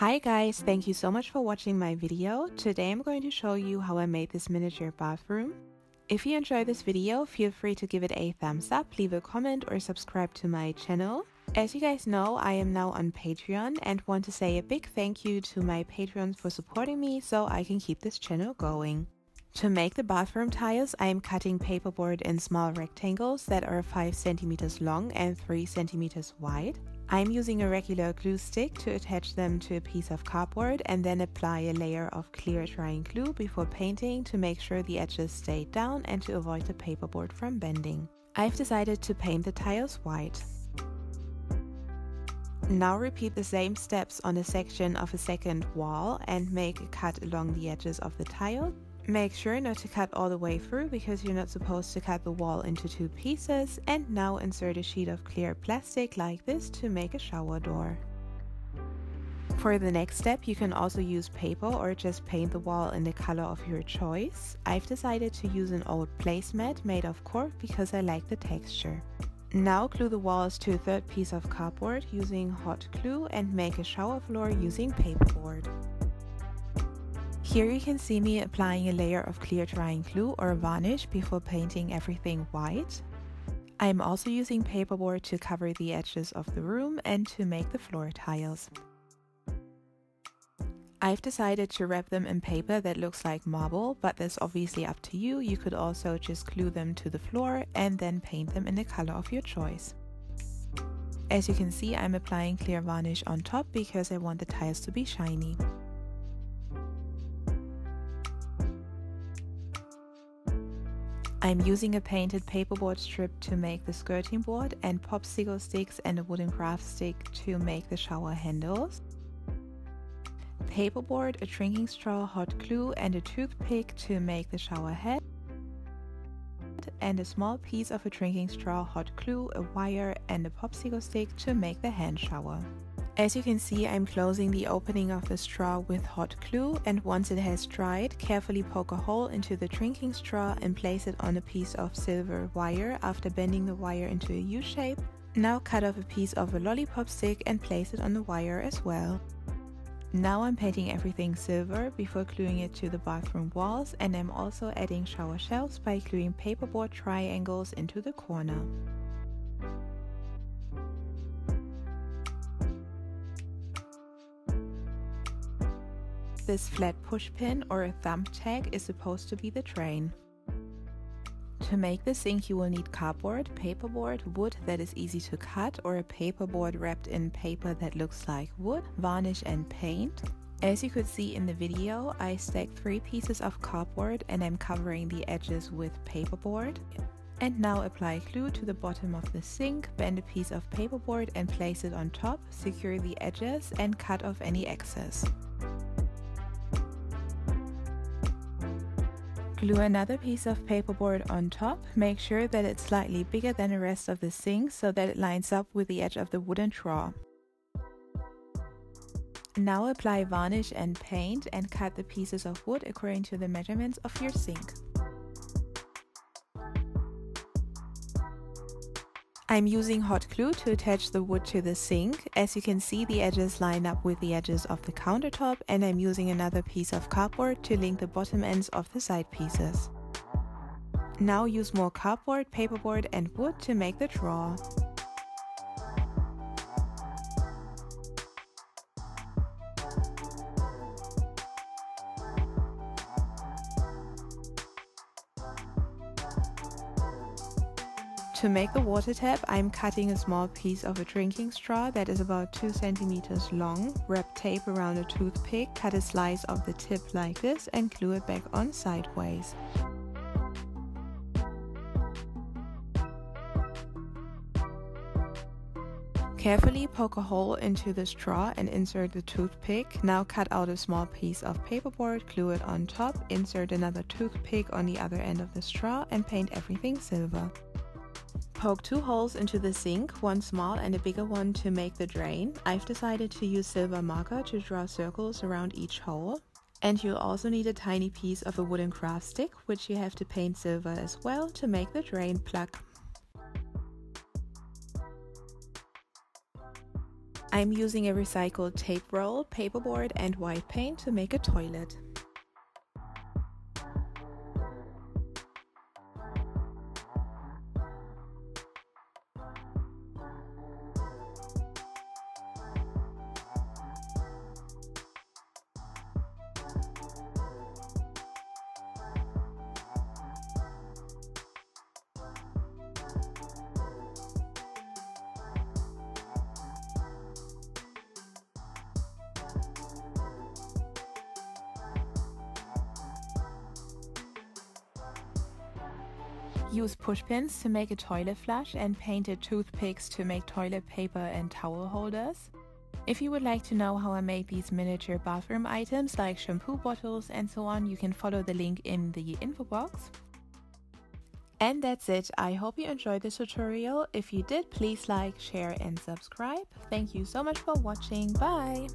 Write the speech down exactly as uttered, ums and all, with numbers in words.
Hi guys, thank you so much for watching my video. Today I'm going to show you how I made this miniature bathroom. If you enjoyed this video, feel free to give it a thumbs up, leave a comment or subscribe to my channel. As you guys know, I am now on Patreon and want to say a big thank you to my Patreons for supporting me so I can keep this channel going. To make the bathroom tiles, I am cutting paperboard in small rectangles that are five centimeters long and three centimeters wide. I'm using a regular glue stick to attach them to a piece of cardboard and then apply a layer of clear drying glue before painting to make sure the edges stay down and to avoid the paperboard from bending. I've decided to paint the tiles white. Now repeat the same steps on a section of a second wall and make a cut along the edges of the tile. Make sure not to cut all the way through because you're not supposed to cut the wall into two pieces, and now insert a sheet of clear plastic like this to make a shower door. For the next step, you can also use paper or just paint the wall in the color of your choice. I've decided to use an old placemat made of cork because I like the texture. Now glue the walls to a third piece of cardboard using hot glue and make a shower floor using paperboard. Here you can see me applying a layer of clear drying glue or varnish before painting everything white. I'm also using paperboard to cover the edges of the room and to make the floor tiles. I've decided to wrap them in paper that looks like marble, but that's obviously up to you. You could also just glue them to the floor and then paint them in the color of your choice. As you can see, I'm applying clear varnish on top because I want the tiles to be shiny. I'm using a painted paperboard strip to make the skirting board and popsicle sticks and a wooden craft stick to make the shower handles. Paperboard, a drinking straw, hot glue and a toothpick to make the shower head. And a small piece of a drinking straw, hot glue, a wire and a popsicle stick to make the hand shower. As you can see, I'm closing the opening of the straw with hot glue, and once it has dried, carefully poke a hole into the drinking straw and place it on a piece of silver wire after bending the wire into a U-shape. Now cut off a piece of a lollipop stick and place it on the wire as well. Now I'm painting everything silver before gluing it to the bathroom walls, and I'm also adding shower shelves by gluing paperboard triangles into the corner. This flat push pin or a thumbtack is supposed to be the drain. To make the sink you will need cardboard, paperboard, wood that is easy to cut or a paperboard wrapped in paper that looks like wood, varnish and paint. As you could see in the video, I stacked three pieces of cardboard and I'm covering the edges with paperboard. And now apply glue to the bottom of the sink, bend a piece of paperboard and place it on top, secure the edges and cut off any excess. Glue another piece of paperboard on top, make sure that it's slightly bigger than the rest of the sink so that it lines up with the edge of the wooden drawer. Now apply varnish and paint and cut the pieces of wood according to the measurements of your sink. I'm using hot glue to attach the wood to the sink. As you can see, the edges line up with the edges of the countertop, and I'm using another piece of cardboard to link the bottom ends of the side pieces. Now use more cardboard, paperboard and wood to make the drawer. To make the water tap, I'm cutting a small piece of a drinking straw that is about two centimeters long, wrap tape around a toothpick, cut a slice of the tip like this and glue it back on sideways. Carefully poke a hole into the straw and insert the toothpick. Now cut out a small piece of paperboard, glue it on top, insert another toothpick on the other end of the straw and paint everything silver. Poke two holes into the sink, one small and a bigger one to make the drain. I've decided to use silver marker to draw circles around each hole. And you'll also need a tiny piece of a wooden craft stick, which you have to paint silver as well to make the drain plug. I'm using a recycled tape roll, paperboard and white paint to make a toilet. Use pushpins to make a toilet flush and painted toothpicks to make toilet paper and towel holders. If you would like to know how I made these miniature bathroom items like shampoo bottles and so on, you can follow the link in the info box. And that's it. I hope you enjoyed this tutorial. If you did, please like, share and subscribe. Thank you so much for watching. Bye!